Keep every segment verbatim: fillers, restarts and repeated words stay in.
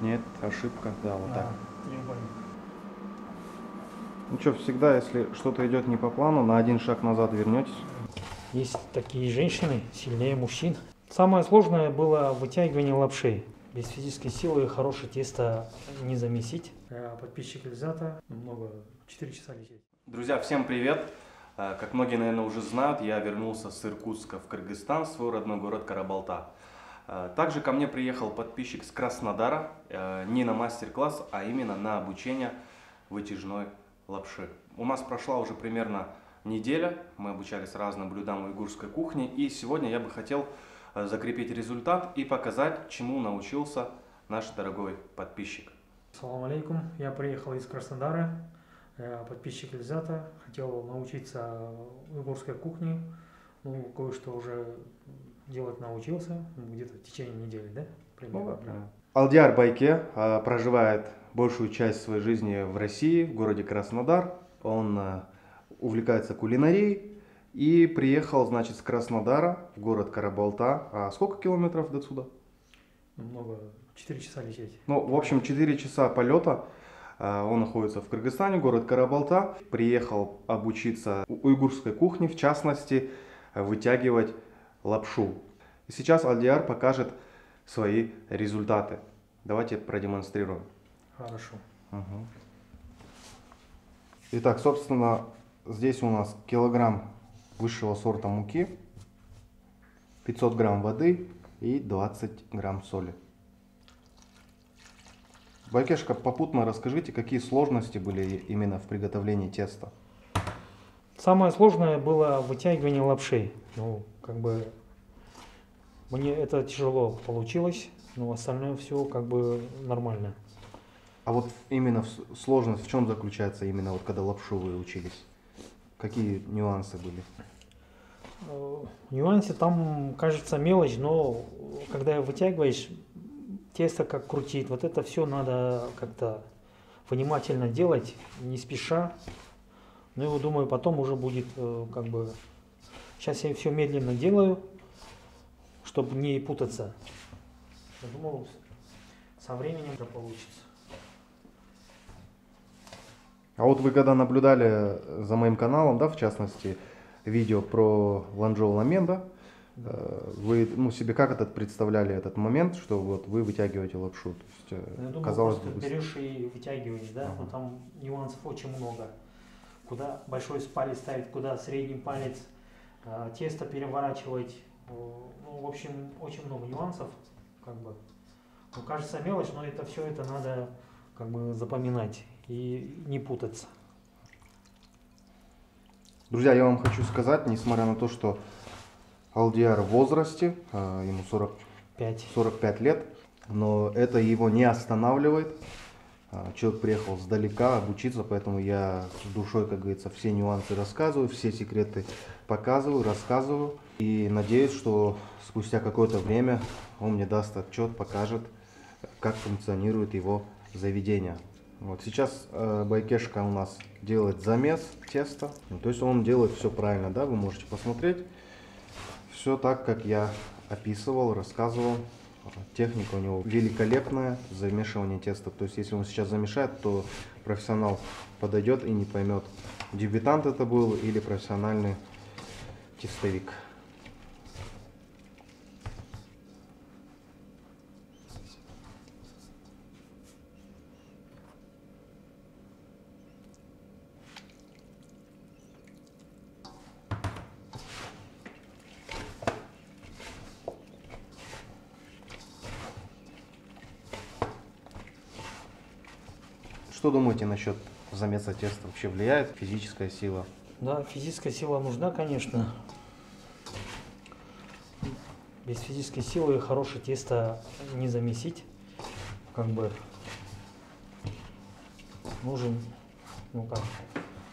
Нет, ошибка, да, вот а, так. Треугольник. Ну что, всегда, если что-то идет не по плану, на один шаг назад вернетесь. Есть такие женщины, сильнее мужчин. Самое сложное было вытягивание лапши. Без физической силы хорошее тесто не замесить. Подписчик Ильзата, много, четыре часа лететь. Друзья, всем привет! Как многие, наверное, уже знают, я вернулся с Иркутска в Кыргызстан, свой родной город Кара-Балта. Также ко мне приехал подписчик с Краснодара, не на мастер-класс, а именно на обучение вытяжной лапши. У нас прошла уже примерно неделя, мы обучались разным блюдам уйгурской кухни, и сегодня я бы хотел закрепить результат и показать, чему научился наш дорогой подписчик. Салам алейкум, я приехал из Краснодара, подписчик Ильзата, хотел научиться уйгурской кухне, ну, кое-что уже делать научился, где-то в течение недели, да? Примерно, примерно. Алдиар Байке а, проживает большую часть своей жизни в России, в городе Краснодар. Он а, увлекается кулинарией и приехал, значит, с Краснодара в город Кара-Балта. А сколько километров до сюда? Много, четыре часа лететь. Ну, в общем, четыре часа полета. Он находится в Кыргызстане, город Кара-Балта. Приехал обучиться уйгурской кухне, в частности, вытягивать лапшу. И сейчас Алдиар покажет свои результаты. Давайте продемонстрируем. Хорошо. Угу. Итак, собственно, здесь у нас килограмм высшего сорта муки, пятьсот грамм воды и двадцать грамм соли. Байкешка, попутно расскажите, какие сложности были именно в приготовлении теста? Самое сложное было вытягивание лапши. Ну, как бы мне это тяжело получилось, но остальное все как бы нормально. А вот именно сложность в чем заключается, именно вот когда лапшу вы учились? Какие нюансы были? В нюансе там кажется мелочь, но когда вытягиваешь, тесто как крутит, вот это все надо как-то внимательно делать, не спеша. Ну и думаю, потом уже будет как бы... Сейчас я все медленно делаю, чтобы не путаться. Я думал, со временем это получится. А вот вы когда наблюдали за моим каналом, да, в частности, видео про ланжо-ламен, да? Вы, ну, себе как этот представляли этот момент, что вот вы вытягиваете лапшу? То есть, ну, я думаю, казалось просто бы, берешь и вытягиваешь, да? Ага. Но там нюансов очень много. Куда большой палец ставить, куда средний палец, тесто переворачивать. Ну, в общем, очень много нюансов. Как бы. Ну, кажется мелочь, но это все это надо как бы запоминать и не путаться. Друзья, я вам хочу сказать, несмотря на то, что Алдиар в возрасте, ему сорок пять лет, но это его не останавливает. Человек приехал сдалека обучиться, поэтому я с душой, как говорится, все нюансы рассказываю, все секреты показываю, рассказываю. И надеюсь, что спустя какое-то время он мне даст отчет, покажет, как функционирует его заведение. Вот сейчас э, Байкешка у нас делает замес теста, ну, то есть он делает все правильно, да, вы можете посмотреть. Все так, как я описывал, рассказывал. Техника у него великолепная, замешивание теста. То есть, если он сейчас замешает, то профессионал подойдет и не поймет, дебютант это был или профессиональный тестовик. Что думаете насчет замеса теста? Вообще влияет физическая сила? Да, физическая сила нужна, конечно. Без физической силы хорошее тесто не замесить. Как бы нужен, ну как,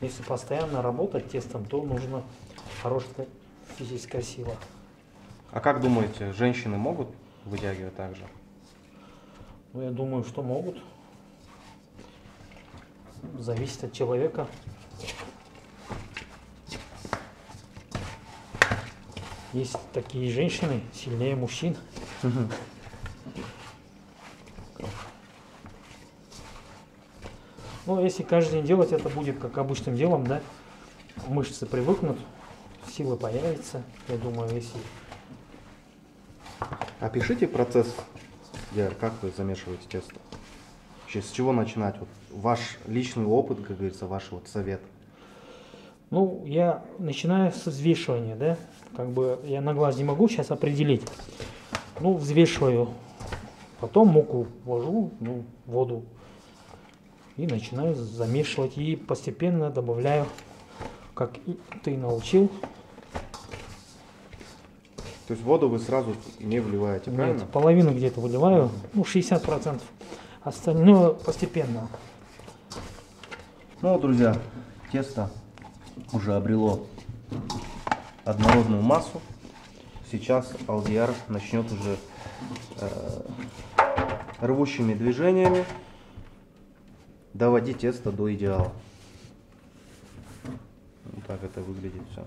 если постоянно работать тестом, то нужна хорошая физическая сила. А как думаете, женщины могут вытягивать также? Ну, я думаю, что могут. Зависит от человека. Есть такие женщины, сильнее мужчин. Но если каждый день делать, это будет как обычным делом, да, мышцы привыкнут, сила появится, я думаю, если... Опишите процесс, как вы замешиваете тесто. Вообще, с чего начинать? Вот ваш личный опыт, как говорится, ваш вот совет. Ну, я начинаю с взвешивания, да, как бы я на глаз не могу сейчас определить. Ну, взвешиваю, потом муку ввожу, ну, воду и начинаю замешивать. И постепенно добавляю, как ты научил. То есть воду вы сразу не вливаете, правильно? Нет, половину где-то выливаю, ну, шестьдесят процентов, остальное постепенно. Ну, друзья, тесто уже обрело однородную массу. Сейчас Алдиар начнет уже э, рвущими движениями доводить тесто до идеала. Вот так это выглядит все.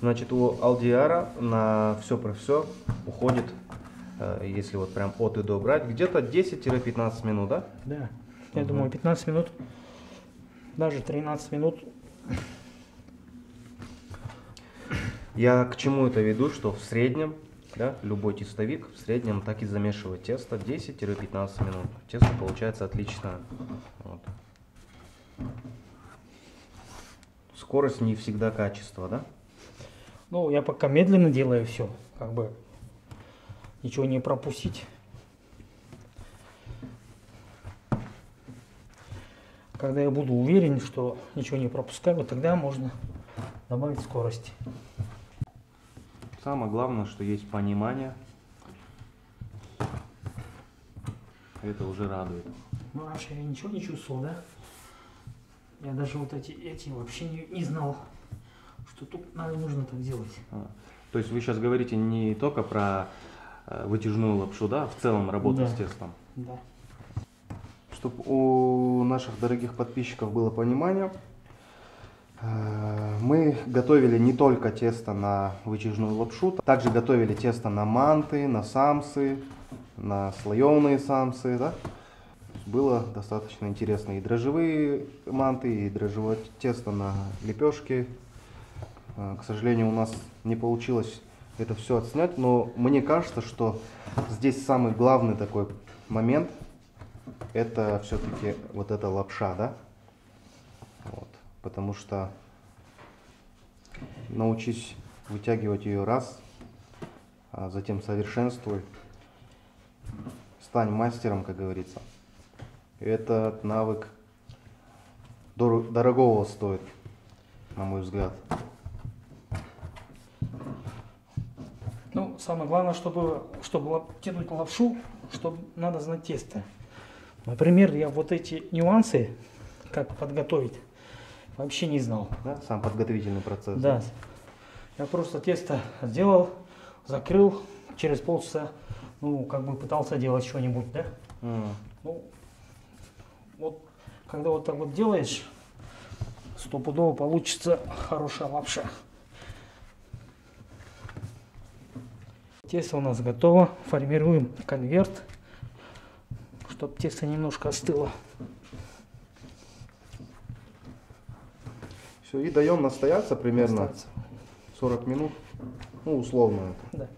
Значит, у Алдиара на все про все уходит, если вот прям от и до брать, где-то десять-пятнадцать минут, да? Да, я угу. думаю, пятнадцать минут, даже тринадцать минут. Я к чему это веду, что в среднем, да, любой тестовик в среднем так и замешивает тесто десять-пятнадцать минут. Тесто получается отличное. Вот. Скорость не всегда качество, да? Ну, я пока медленно делаю все, как бы ничего не пропустить. Когда я буду уверен, что ничего не пропускаю, вот тогда можно добавить скорости. Самое главное, что есть понимание. Это уже радует. Ну, раньше я ничего не чувствовал, да? Я даже вот эти, эти вообще не, не знал. Что тут надо, нужно так делать. А, то есть вы сейчас говорите не только про э, вытяжную лапшу, да, в целом работу, да, с тестом? Да. Чтобы у наших дорогих подписчиков было понимание, э, мы готовили не только тесто на вытяжную лапшу, также готовили тесто на манты, на самсы, на слоеные самсы, да. Было достаточно интересно и дрожжевые манты, и дрожжевое тесто на лепешки. К сожалению, у нас не получилось это все отснять, но мне кажется, что здесь самый главный такой момент, это все-таки вот эта лапша, да? Вот. Потому что научись вытягивать ее раз, а затем совершенствуй, стань мастером, как говорится. Этот навык дор- дорогого стоит, на мой взгляд. Ну, самое главное, чтобы, чтобы тянуть лапшу, чтобы надо знать тесто. Например, я вот эти нюансы, как подготовить, вообще не знал. Да, сам подготовительный процесс. Да. Я просто тесто сделал, закрыл, через полчаса, ну, как бы пытался делать что-нибудь, да? Mm. Ну, вот, когда вот так вот делаешь, стопудово получится хорошая лапша. Тесто у нас готово. Формируем конверт, чтобы тесто немножко остыло. Все, и даем настояться примерно Остаться. сорок минут. Ну, условно. Да.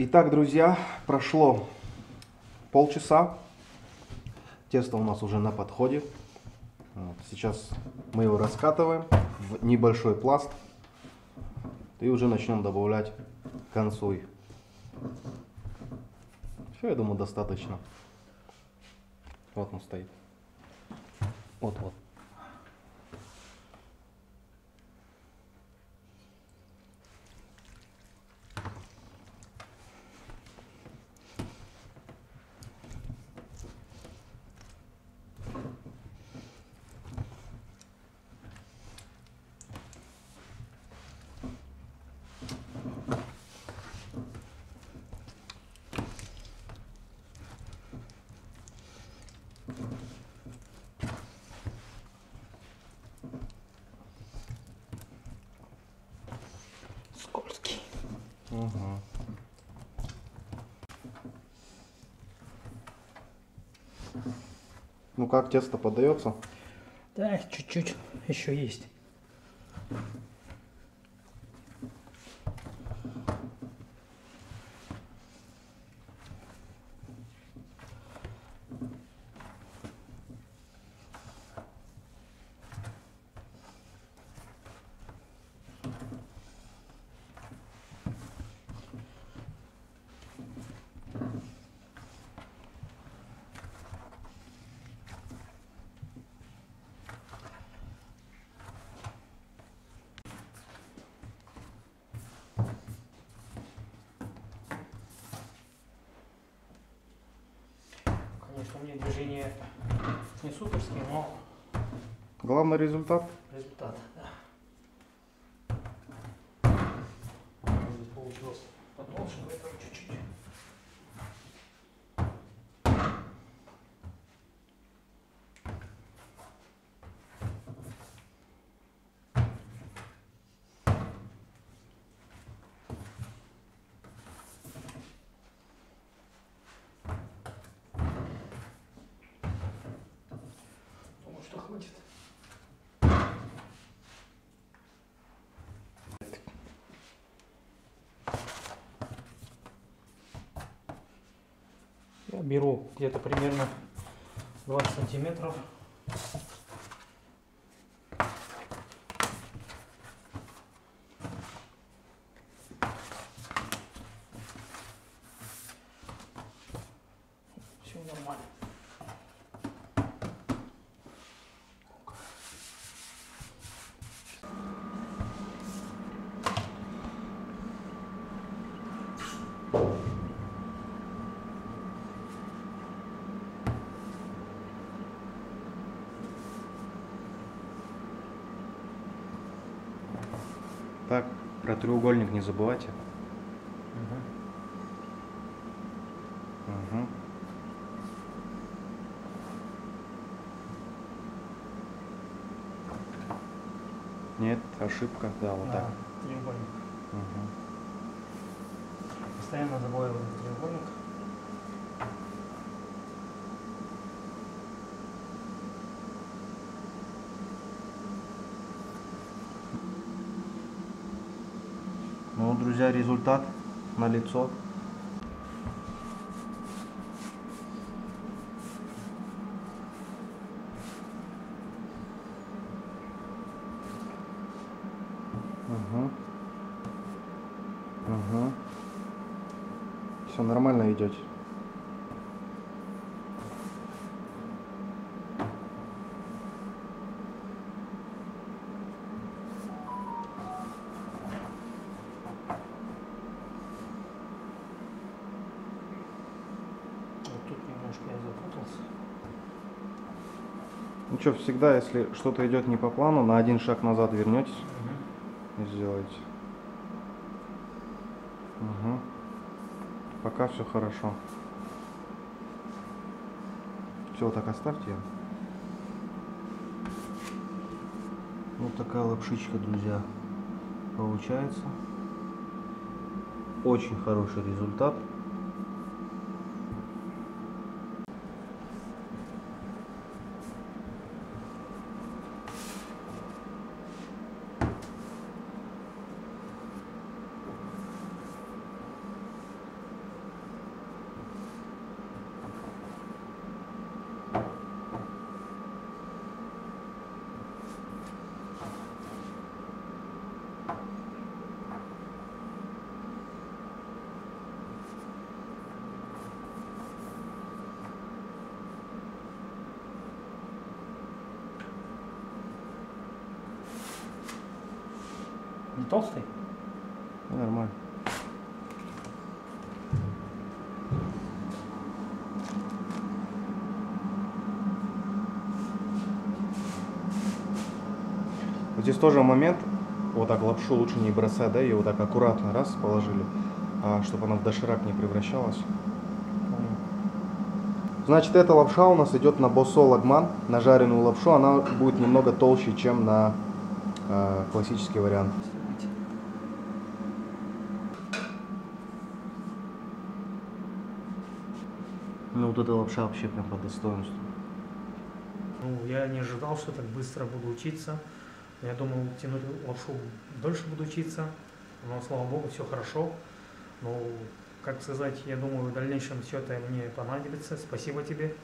Итак, друзья, прошло полчаса, тесто у нас уже на подходе, сейчас мы его раскатываем в небольшой пласт, и уже начнем добавлять кансуй. Все, я думаю, достаточно. Вот он стоит. Вот-вот. Угу. Ну как тесто подается? Да, чуть-чуть еще есть. Конечно, мне движение не суперские, но... Главный результат? Результат, да. Получилось потолще, поэтому чуть-чуть. Я беру где-то примерно двадцать сантиметров. Все нормально. Так, про треугольник не забывайте. Угу. Угу. Нет, ошибка, да, вот да, так. Треугольник. Угу. Постоянно забываем треугольник. Ну, друзья, результат налицо. Угу. Угу. Все нормально идет. Ну что, всегда, если что-то идет не по плану, на один шаг назад вернетесь угу. и сделаете. Угу. Пока все хорошо. Все, вот так оставьте. Вот такая лапшичка, друзья, получается. Очень хороший результат. Не толстый? Нормально. Вот здесь тоже момент, вот так лапшу лучше не бросать, да, ее вот так аккуратно раз положили, чтобы она в доширак не превращалась. Значит, эта лапша у нас идет на босо-лагман, на жареную лапшу, она будет немного толще, чем на э, классический вариант. Ну вот эта лапша вообще прям по достоинству. Ну, я не ожидал, что так быстро буду учиться. Я думал, тянуть лапшу дольше буду учиться, но, слава богу, все хорошо. Но... Как сказать, я думаю, в дальнейшем все это мне понадобится. Спасибо тебе.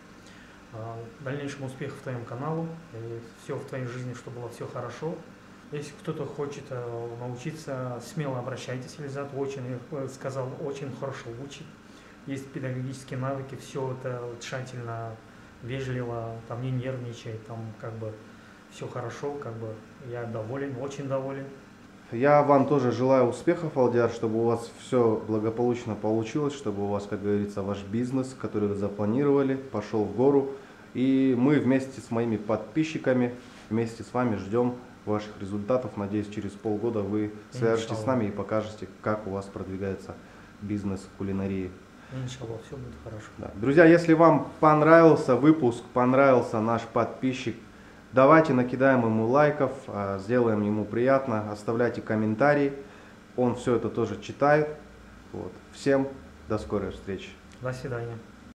Дальнейшим успехов твоему каналу. И все в твоей жизни, чтобы было все хорошо. Если кто-то хочет научиться, смело обращайтесь, Ильзат. Очень, я сказал, очень хорошо учит. Есть педагогические навыки, все это тщательно, вежливо, там не нервничает, там как бы все хорошо, как бы я доволен, очень доволен. Я вам тоже желаю успехов, Алдиар, чтобы у вас все благополучно получилось, чтобы у вас, как говорится, ваш бизнес, который вы запланировали, пошел в гору. И мы вместе с моими подписчиками, вместе с вами ждем ваших результатов. Надеюсь, через полгода вы свяжетесь с нами и покажете, как у вас продвигается бизнес кулинарии. Иншаллах, все будет хорошо. Да. Друзья, если вам понравился выпуск, понравился наш подписчик, давайте накидаем ему лайков, сделаем ему приятно, оставляйте комментарии, он все это тоже читает. Вот. Всем до скорой встречи. До свидания.